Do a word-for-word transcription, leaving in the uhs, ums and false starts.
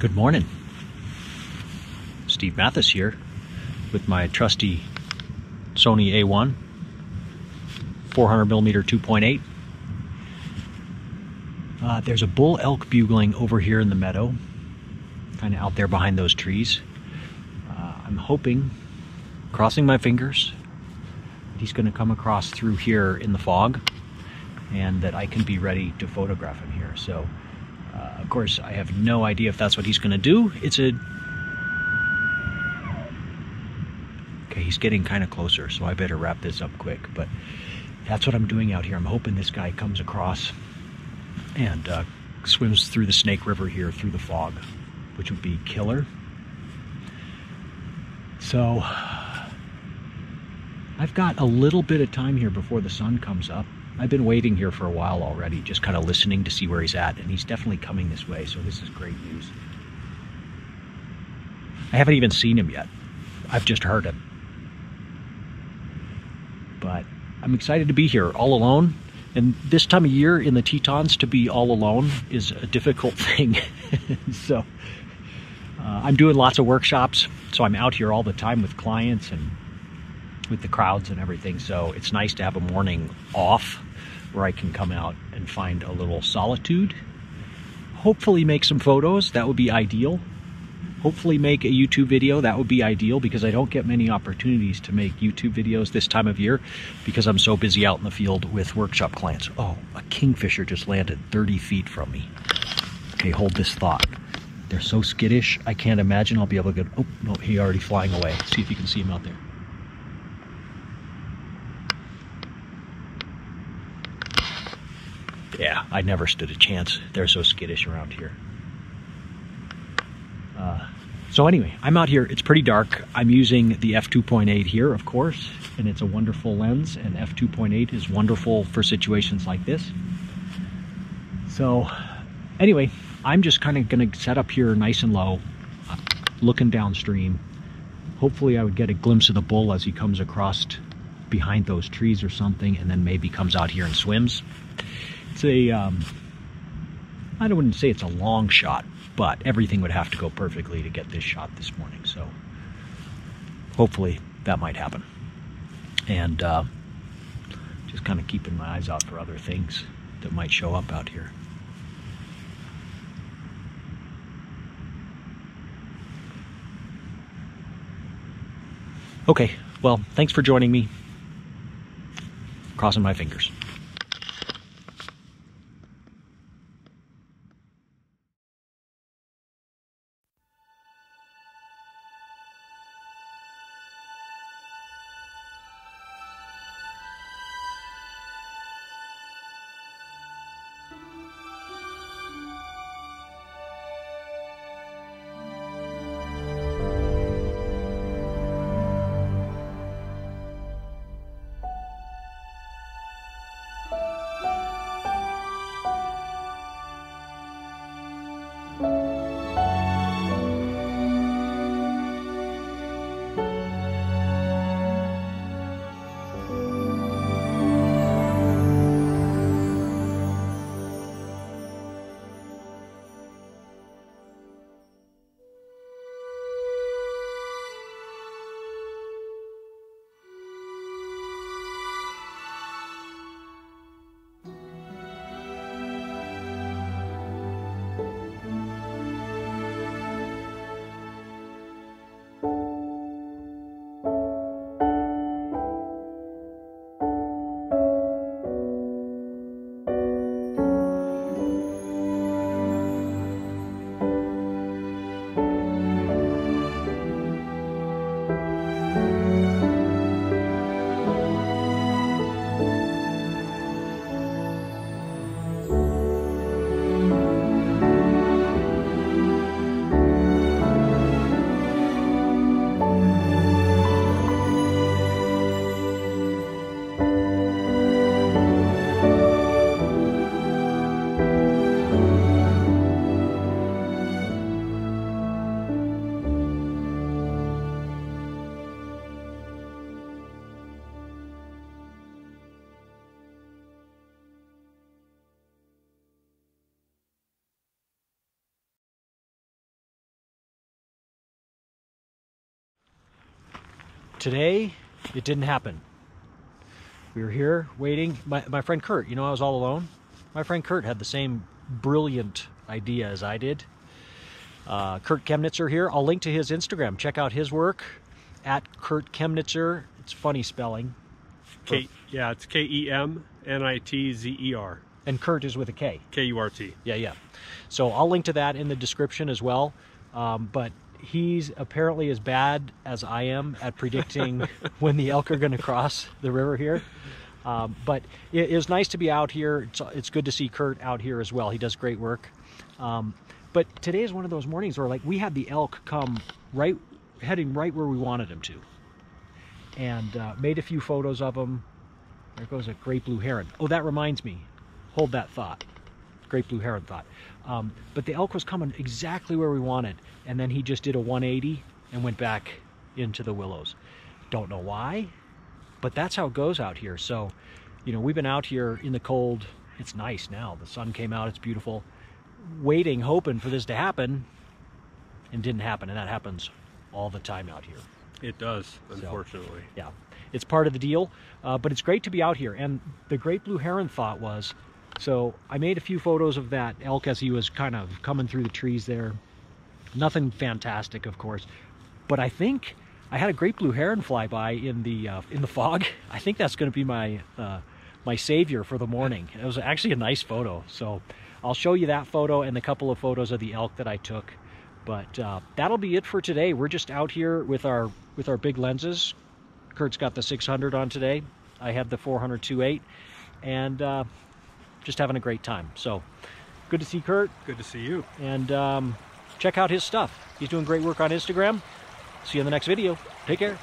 Good morning, Steve Mattheis here with my trusty Sony A one four hundred millimeter two point eight. Uh, there's a bull elk bugling over here in the meadow, kind of out there behind those trees. Uh, I'm hoping, crossing my fingers, that he's going to come across through here in the fog and that I can be ready to photograph him here. So. Uh, of course, I have no idea if that's what he's going to do. It's a... Okay, he's getting kind of closer, so I better wrap this up quick. But that's what I'm doing out here. I'm hoping this guy comes across and uh, swims through the Snake River here, through the fog, which would be killer. So I've got a little bit of time here before the sun comes up. I've been waiting here for a while already, just kind of listening to see where he's at, and he's definitely coming this way, so this is great news. I haven't even seen him yet. I've just heard him. But I'm excited to be here all alone, and this time of year in the Tetons, to be all alone is a difficult thing. So uh, I'm doing lots of workshops, so I'm out here all the time with clients and with the crowds and everything, so it's nice to have a morning off where I can come out and find a little solitude, hopefully make some photos. That would be ideal. Hopefully make a YouTube video. That would be ideal, because I don't get many opportunities to make YouTube videos this time of year because I'm so busy out in the field with workshop clients. Oh, a kingfisher just landed thirty feet from me. Okay, hold this thought. They're so skittish, I can't imagine I'll be able to go. Oh no, he's already flying away. See if you can see him out there. Yeah, I never stood a chance. They're so skittish around here. Uh, so anyway, I'm out here. It's pretty dark. I'm using the f two point eight here, of course, and it's a wonderful lens, and f two point eight is wonderful for situations like this. So anyway, I'm just kind of going to set up here nice and low, looking downstream. Hopefully I would get a glimpse of the bull as he comes across behind those trees or something, and then maybe comes out here and swims. It's a, um, I wouldn't say it's a long shot, but everything would have to go perfectly to get this shot this morning. So hopefully that might happen. And uh, just kind of keeping my eyes out for other things that might show up out here. Okay, well, thanks for joining me. Crossing my fingers. Today, it didn't happen. We were here waiting. My, my friend Kurt, you know, I was all alone. My friend Kurt had the same brilliant idea as I did. Uh, Kurt Kemnitzer here. I'll link to his Instagram. Check out his work, at Kurt Kemnitzer. It's funny spelling. K, yeah, it's K E M N I T Z E R. And Kurt is with a K. K U R T. Yeah, yeah. So I'll link to that in the description as well. Um, but he's apparently as bad as I am at predicting when the elk are going to cross the river here. Um, but it, it was nice to be out here. It's, it's good to see Kurt out here as well. He does great work. Um, but today is one of those mornings where, like, we had the elk come right, heading right where we wanted him to. And uh, made a few photos of them. There goes a great blue heron. Oh, that reminds me. Hold that thought. Great blue heron thought. Um, but the elk was coming exactly where we wanted. And then he just did a one eighty and went back into the willows. Don't know why, but that's how it goes out here. So, you know, we've been out here in the cold. It's nice now. The sun came out. It's beautiful. Waiting, hoping for this to happen. And didn't happen. And that happens all the time out here. It does, unfortunately. So, yeah, it's part of the deal, uh, but it's great to be out here. And the great blue heron thought was, so I made a few photos of that elk as he was kind of coming through the trees there. Nothing fantastic, of course, but I think I had a great blue heron fly by in the uh, in the fog. I think that's going to be my uh, my savior for the morning. It was actually a nice photo, so I'll show you that photo and a couple of photos of the elk that I took. But uh, that'll be it for today. We're just out here with our with our big lenses. Kurt's got the six hundred on today. I had the four hundred two point eight, and uh, just having a great time. So good to see Kurt. Good to see you. And um, check out his stuff. He's doing great work on Instagram. See you in the next video. Take care.